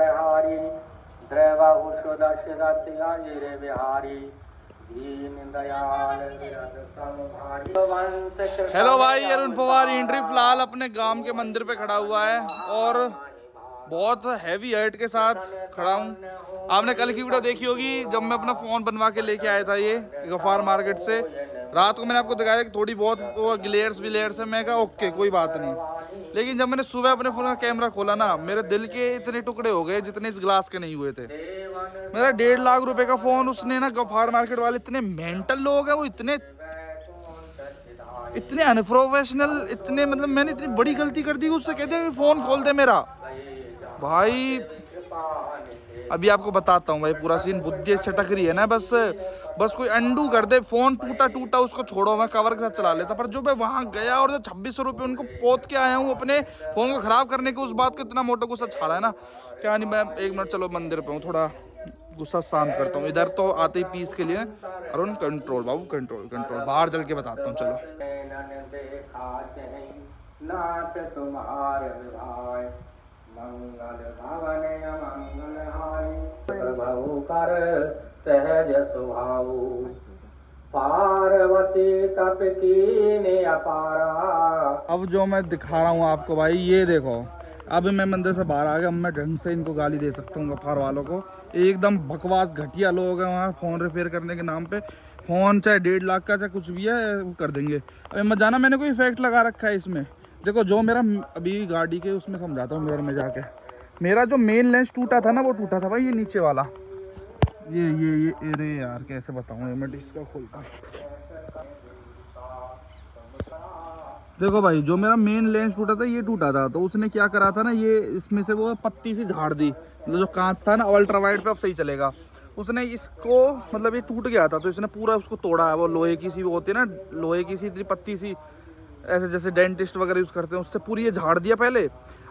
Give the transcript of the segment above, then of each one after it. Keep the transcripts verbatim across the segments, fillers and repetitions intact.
बिहारी द्रवा रे बिहारी दीन दयाल संभारी। हेलो भाई, अरुण पवार इंड्री फिलहाल अपने गांव के मंदिर पे खड़ा हुआ है और बहुत हैवी हर्ट के साथ खड़ा हूँ। आपने कल की वीडियो देखी होगी जब मैं अपना फ़ोन बनवा के लेके आया था ये गफ्फार मार्केट से। रात को मैंने आपको दिखाया कि थोड़ी बहुत वो ग्लेयर्स विलेयर्स है, मैं कहा ओके कोई बात नहीं। लेकिन जब मैंने सुबह अपने फ़ोन का कैमरा खोला ना, मेरे दिल के इतने टुकड़े हो गए जितने इस ग्लास के नहीं हुए थे। मेरा डेढ़ लाख रुपए का फ़ोन उसने ना, गफ्फार मार्केट वाले इतने मेंटल लोग हैं, वो इतने इतने अनप्रोफेशनल, इतने मतलब मैंने इतनी बड़ी गलती कर दी। उससे कहते हैं फ़ोन खोल दे मेरा भाई। अभी आपको बताता हूँ भाई पूरा सीन। बुद्धि छटक रही है ना, बस बस कोई अंडू कर दे। फ़ोन टूटा टूटा उसको छोड़ो, मैं कवर के साथ चला लेता। पर जो मैं वहाँ गया और जो छब्बीस सौ रुपये उनको पोत के आया हूँ अपने फ़ोन को ख़राब करने के, उस बात को इतना मोटा गुस्सा छाड़ा है ना क्या नहीं। मैं एक मिनट चलो मंदिर पर हूँ, थोड़ा गुस्सा शांत करता हूँ। इधर तो आते ही पीस के लिए अरुण कंट्रोल बाबू, कंट्रोल कंट्रोल बाहर चल के बताता हूँ। चलो मंगल भवन मंगलहारी प्रभु कर सहज सुभाऊ पार्वती तप कीने अपारा। अब जो मैं दिखा रहा हूँ आपको भाई, ये देखो अभी मैं मंदिर से बाहर आ गया। मैं ढंग से इनको गाली दे सकता हूँ गफ्फार वालों को। एकदम बकवास घटिया लोग हैं वहाँ, फ़ोन रिपेयर करने के नाम पे फ़ोन चाहे डेढ़ लाख का चाहे कुछ भी है वो कर देंगे। अभी मत जाना, मैंने कोई इफेक्ट लगा रखा है इसमें। देखो जो मेरा अभी गाड़ी के उसमें समझाता हूँ मिरर में जाके, मेरा जो मेन लेंस टूटा था ना वो टूटा था भाई, ये नीचे वाला ये ये ये अरे यार कैसे बताऊँ। मैं इसका खोलता देखो भाई, जो मेरा मेन लेंस टूटा था ये टूटा था। तो उसने क्या करा था ना, ये इसमें से वो पत्ती से झाड़ दी, मतलब जो कांच था ना अल्ट्रा वाइड पे अब सही चलेगा। उसने इसको मतलब ये टूट गया था तो इसने पूरा उसको तोड़ा है। वो लोहे की सी वो होती है ना, लोहे की सी इतनी पत्ती सी ऐसे जैसे डेंटिस्ट वगैरह यूज़ करते हैं, उससे पूरी ये झाड़ दिया पहले।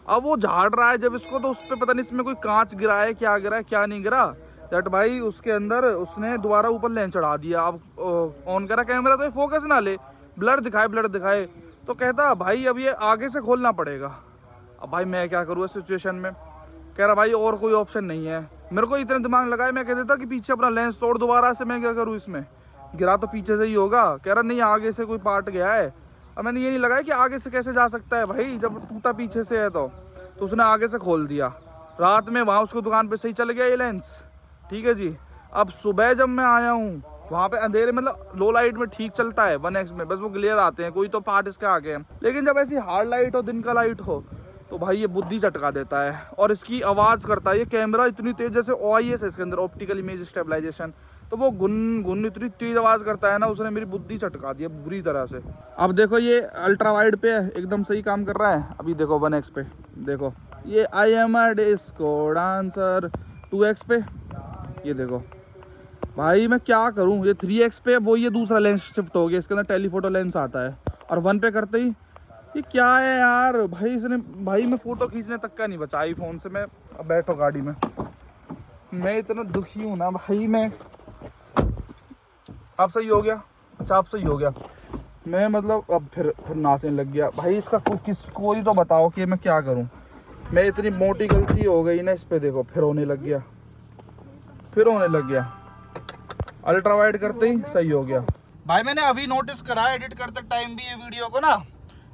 अब वो झाड़ रहा है जब इसको तो उस पर पता नहीं इसमें कोई कांच गिरा है, क्या गिरा है क्या नहीं गिरा दैट भाई। उसके अंदर उसने दोबारा ऊपर लेंस चढ़ा दिया। अब ऑन करा कैमरा तो ये फोकस ना ले, ब्लर दिखाए ब्लर दिखाए। तो कहता भाई अब ये आगे से खोलना पड़ेगा। अब भाई मैं क्या करूँ इस सिचुएशन में, कह रहा भाई और कोई ऑप्शन नहीं है। मेरे को इतना दिमाग लगाया, मैं कह देता कि पीछे अपना लेंस तोड़ दोबारा से, मैं क्या करूँ इसमें गिरा तो पीछे से ही होगा। कह रहा नहीं आगे से कोई पार्ट गया है। और मैंने ये नहीं लगाया कि आगे से कैसे जा सकता है भाई जब टूटा पीछे से है। तो तो उसने आगे से खोल दिया रात में वहाँ, उसको दुकान पे सही चल गया ये लेंस, ठीक है जी। अब सुबह जब मैं आया हूँ वहाँ पे अंधेरे मतलब लो लाइट में ठीक चलता है वन एक्स में, बस वो ग्लेयर आते हैं कोई तो पार्ट इसके आगे हैं। लेकिन जब ऐसी हार्ड लाइट हो, दिन का लाइट हो तो भाई ये बुद्धि चटका देता है और इसकी आवाज़ करता है। ये कैमरा इतनी तेज़, जैसे ओ आई एस है इसके अंदर ऑप्टिकल इमेज स्टेबलाइजेशन, तो वो गुन गुन इतनी तेज आवाज़ करता है ना, उसने मेरी बुद्धि चटका दी है बुरी तरह से। अब देखो ये अल्ट्रा वाइड पे एकदम सही काम कर रहा है। अभी देखो वन एक्स पे देखो, ये I am a disco dancer two X पे ये देखो भाई मैं क्या करूं। ये थ्री एक्स पे वो ये दूसरा लेंस शिफ्ट हो गया, इसके अंदर टेलीफोटो लेंस आता है। और वन पे करते ही ये क्या है यार भाई, इसने भाई मैं फ़ोटो खींचने तक का नहीं बचा आई फ़ोन से। मैं बैठो गाड़ी में, मैं इतना दुखी हूँ ना भाई। मैं आप सही हो गया, अच्छा आप सही हो गया, मैं मतलब अब फिर फिर नाचने लग गया भाई। इसका कुछ किस कोई तो बताओ कि मैं क्या करूं। मैं इतनी मोटी गलती हो गई ना इस पे, देखो फिर होने लग गया फिर होने लग गया अल्ट्रा वाइड करते ही सही हो गया भाई। मैंने अभी नोटिस करा एडिट करते टाइम भी ये वीडियो को ना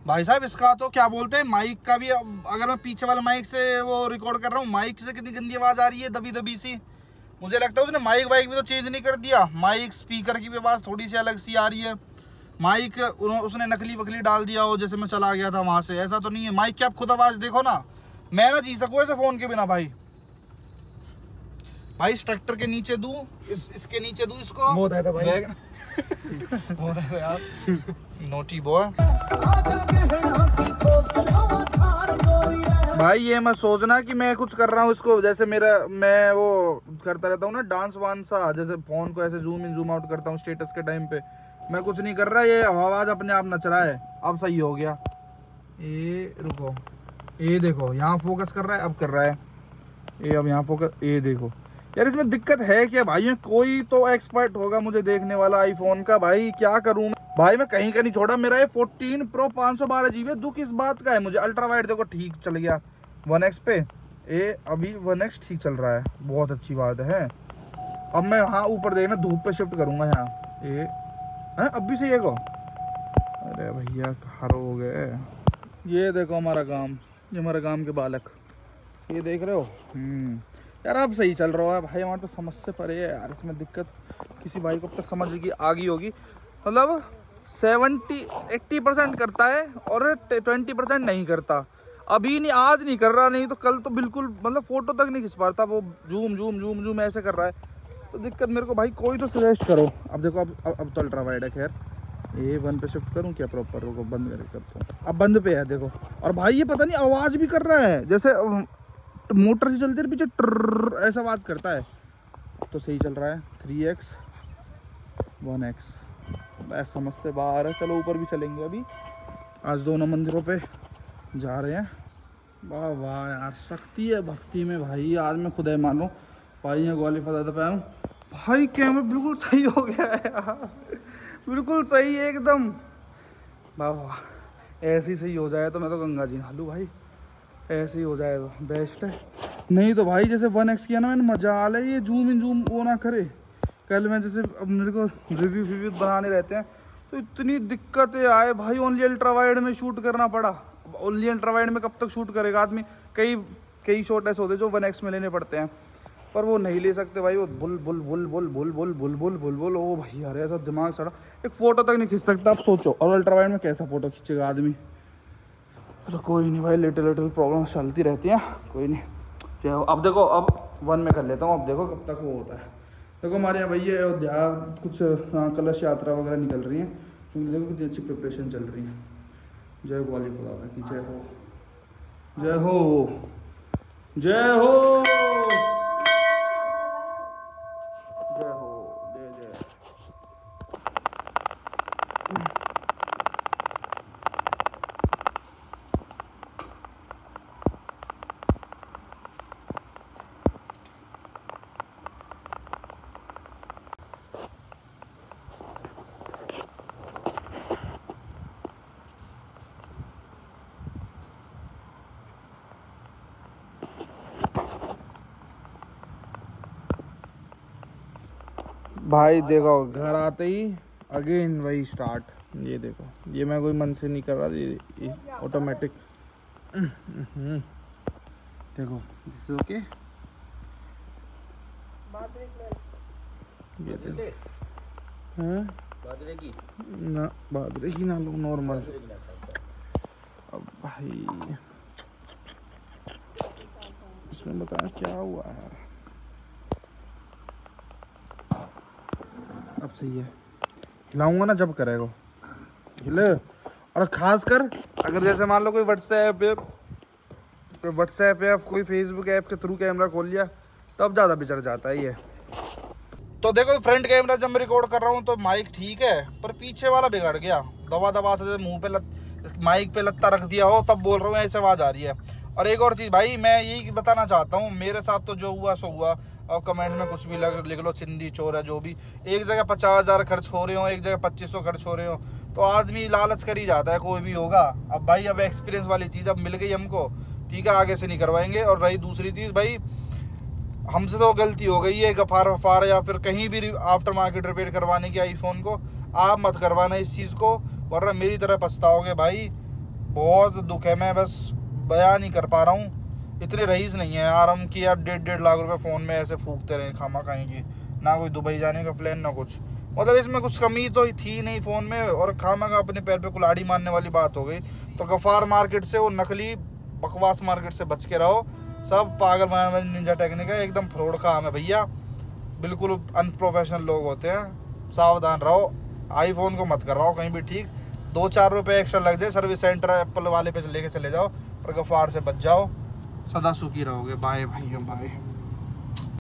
भाई साहब, इसका तो क्या बोलते हैं माइक का भी, अगर मैं पीछे वाला माइक से वो रिकॉर्ड कर रहा हूँ, माइक से कितनी गंदी आवाज़ आ रही है दबी दबी सी। मुझे लगता है उसने माइक वाइक भी तो चेंज नहीं कर दिया। माइक स्पीकर की भी आवाज़ थोड़ी सी अलग सी आ रही है। माइक उसने नकली वकली डाल दिया हो जैसे मैं चला गया था वहाँ से, ऐसा तो नहीं है। माइक की आप खुद आवाज़ देखो ना, मैं ना जी सकूँ ऐसे फ़ोन के बिना भाई। भाई इस ट्रैक्टर के नीचे दूँ, इस इसके नीचे दूँ इसको, बहुत है भाई बहुत है यार नोटी बॉय भाई। ये मैं सोचना कि मैं कुछ कर रहा हूँ इसको, जैसे मेरा मैं वो करता रहता हूँ ना डांस वांस सा, जैसे फ़ोन को ऐसे जूम इन जूम आउट करता हूँ स्टेटस के टाइम पे, मैं कुछ नहीं कर रहा। ये आवाज़ अपने आप नच रहा है। अब सही हो गया, ये रुको ये देखो यहाँ फोकस कर रहा है, अब कर रहा है ये, अब यहाँ फोकस ये देखो। यार इसमें दिक्कत है क्या भाई, कोई तो एक्सपर्ट होगा मुझे देखने वाला आईफोन का। भाई क्या करूँ भाई, मैं कहीं का नहीं छोड़ा। मेरा ये फोर्टीन प्रो पाँच सौ बारह जी बी है, दुख इस बात का है मुझे। अल्ट्रा वाइड देखो ठीक चल गया वन एक्स पे, ये अभी वन एक्स ठीक चल रहा है, बहुत अच्छी बात है। अब मैं हाँ ऊपर देखना धूप पे शिफ्ट करूँगा यहाँ ये, हैं अब भी सही है को। अरे भैया खारो हो गए। ये देखो हमारा काम, ये हमारा काम के बालक, ये देख रहे हो। यार अब सही चल रहा है भाई, हमारे तो समझ से परे है यार, इसमें दिक्कत किसी भाई को अब तक समझ की आ गई होगी। मतलब सेवेंटी एट्टी परसेंट करता है और ट्वेंटी परसेंट नहीं करता। अभी नहीं, आज नहीं कर रहा, नहीं तो कल तो बिल्कुल मतलब फ़ोटो तक नहीं खिंच पाता, वो जूम जूम जूम जूम ऐसे कर रहा है। तो दिक्कत मेरे को भाई, कोई तो सजेस्ट करो। अब देखो अब अब, अब तो अल्ट्रा वाइड है। खैर ये वन पे शिफ्ट करूँ क्या प्रॉपर, वो बंद करके करता हूँ। अब बंद पे है देखो। और भाई ये पता नहीं आवाज़ भी कर रहा है, जैसे मोटर से चलते पीछे ट्र ऐसा आवाज़ करता है। तो सही चल रहा है, थ्री एक्स वन एक्स समझ से बाहर है। चलो ऊपर भी चलेंगे, अभी आज दोनों मंदिरों पर जा रहे हैं। वाह वाह यार, शक्ति है भक्ति में भाई। आज मैं खुद है मानूँ भाई, यहाँ ग्वाली फसा था पैर भाई। कैमरा बिल्कुल सही हो गया है यार, बिल्कुल सही एकदम। वाह वाह, ऐसे ही सही हो जाए तो मैं तो गंगा जी नहा लूँ भाई। ऐसे ही हो जाए तो बेस्ट है, नहीं तो भाई जैसे वन एक्स किया ना मैंने, मजाल है ये जूम इन जूम वो ना करे। कल मैं जैसे अब मेरे को रिव्यू रिव्यू बनाने रहते हैं तो इतनी दिक्कतें आए भाई, ओनली अल्ट्रावाइड में शूट करना पड़ा। ओनली अल्ट्रावाइड में कब तक शूट करेगा आदमी। कई कई शॉट ऐसे होते जो वन एक्स में लेने पड़ते हैं, पर वो नहीं ले सकते भाई। वो बुल बुल बुल बुल बुल बुल बुल बुल बुल बुल ओ भाई, अरे ऐसा दिमाग सड़ा, एक फ़ोटो तक नहीं खींच सकता। आप सोचो और अल्ट्रावाइड में कैसा फ़ोटो खींचेगा आदमी। चलो कोई नहीं भाई, लिटिल लिटिल प्रॉब्लम चलती रहती हैं, कोई नहीं। चलो अब देखो अब वन में कर लेता हूँ, अब देखो कब तक वो होता है। देखो हमारे यहाँ भैया अयोध्या कुछ कलश यात्रा वगैरह निकल रही है, क्योंकि देखो कितनी अच्छी प्रिपरेशन चल रही है। जय ग्वाली फुलावा की जय हो, जय हो, जय हो, जय हो, जय जय। भाई देखो घर आते ही अगेन वही स्टार्ट। ये देखो, ये मैं कोई मन से नहीं कर रहा, ये ऑटोमेटिक। देखो दिस इज ओके। ये देखो हैं बादरे की ना, बादरे की ना लो नॉर्मल। अब भाई इसमें बताया क्या हुआ है। अब सही है, हिलाऊंगा ना जब करेगा हिले। और खासकर अगर जैसे मान लो कोई व्हाट्सएप ऐप कोई व्हाट्सएप ऐप कोई फेसबुक ऐप के थ्रू कैमरा खोल लिया, तब ज़्यादा बिचड़ जाता है ये। तो देखो फ्रंट कैमरा जब मैं रिकॉर्ड कर रहा हूँ तो माइक ठीक है, पर पीछे वाला बिगड़ गया। दवा दवा से मुँह पे लत माइक पे लत्ता रख दिया हो तब बोल रहा हूँ, ऐसे आवाज़ आ रही है। और एक और चीज़ भाई, मैं यही बताना चाहता हूँ, मेरे साथ तो जो हुआ सो हुआ। अब कमेंट्स में कुछ भी लग लिख लो, चिंदी चोर है जो भी। एक जगह पचास हज़ार खर्च हो रहे हो, एक जगह पच्चीस सौ खर्च हो रहे हो, तो आदमी लालच कर ही जाता है, कोई भी होगा। अब भाई अब एक्सपीरियंस वाली चीज़ अब मिल गई हमको, ठीक है, आगे से नहीं करवाएंगे। और रही दूसरी चीज़ भाई, हमसे तो गलती हो गई है, गफार वफार या फिर कहीं भी आफ्टर मार्केट रिपेयर करवाने की आईफोन को आप मत करवाना इस चीज़ को, वरना मेरी तरह पछताओगे भाई। बहुत दुख है, मैं बस बयान नहीं कर पा रहा हूँ। इतने रईस नहीं है यार हम कि यार डेढ़ डेढ़ लाख रुपए फ़ोन में ऐसे फूकते रहे खामा खाएँ की ना, कोई दुबई जाने का प्लान ना कुछ। मतलब इसमें कुछ कमी तो थी नहीं फ़ोन में, और खामा का अपने पैर पे कुल्हाड़ी मारने वाली बात हो गई। तो गफ्फार मार्केट से वो नकली बकवास मार्केट से बच के रहो। सब पागल बनाने वाली निंजा टेक्निक है, एकदम फ्रॉड काम है भैया, बिल्कुल अनप्रोफेशनल लोग होते हैं। सावधान रहो, आईफोन को मत करवाओ कहीं भी, ठीक। दो चार रुपये एक्स्ट्रा लग जाए सर्विस सेंटर एप्पल वाले पे लेके चले जाओ, पर गफ्फार से बच जाओ। सदा सुखी रहोगे। बाय भाइयों, बाय।